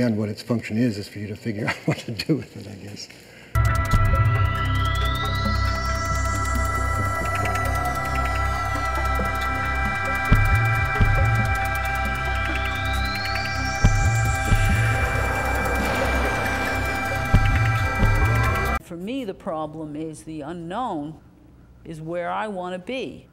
the end, what its function is for you to figure out what to do with it, I guess. For me, the problem is the unknown is where I want to be.